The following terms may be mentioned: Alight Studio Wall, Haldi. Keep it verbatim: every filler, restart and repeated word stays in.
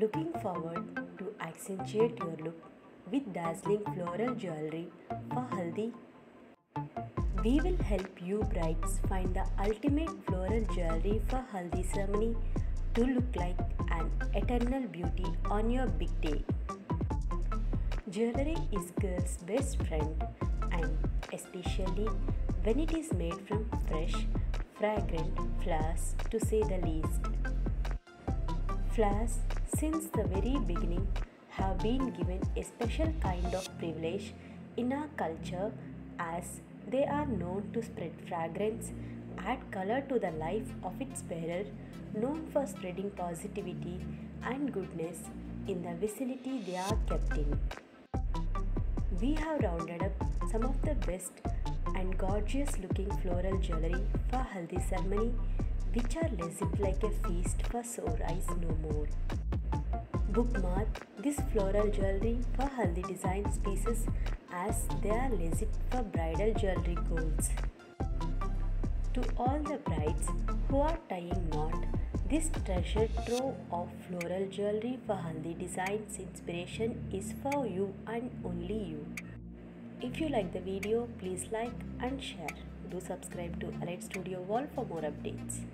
Looking forward to accentuate your look with dazzling floral jewelry for Haldi? We will help you brides find the ultimate floral jewelry for Haldi ceremony to look like an eternal beauty on your big day. Jewelry is girl's best friend, and especially when it is made from fresh, fragrant flowers, to say the least. Flowers, since the very beginning, have been given a special kind of privilege in our culture, as they are known to spread fragrance, add color to the life of its bearer, known for spreading positivity and goodness in the vicinity they are kept in. We have rounded up some of the best and gorgeous looking floral jewelry for Haldi ceremony, which are legit like a feast for sore eyes no more. Bookmark this floral jewelry for Haldi design pieces, as they are legit for bridal jewelry goals. To all the brides who are tying knot, this treasure trove of floral jewelry for Haldi designs inspiration is for you and only you. If you like the video, please like and share. Do subscribe to Alight Studio Wall for more updates.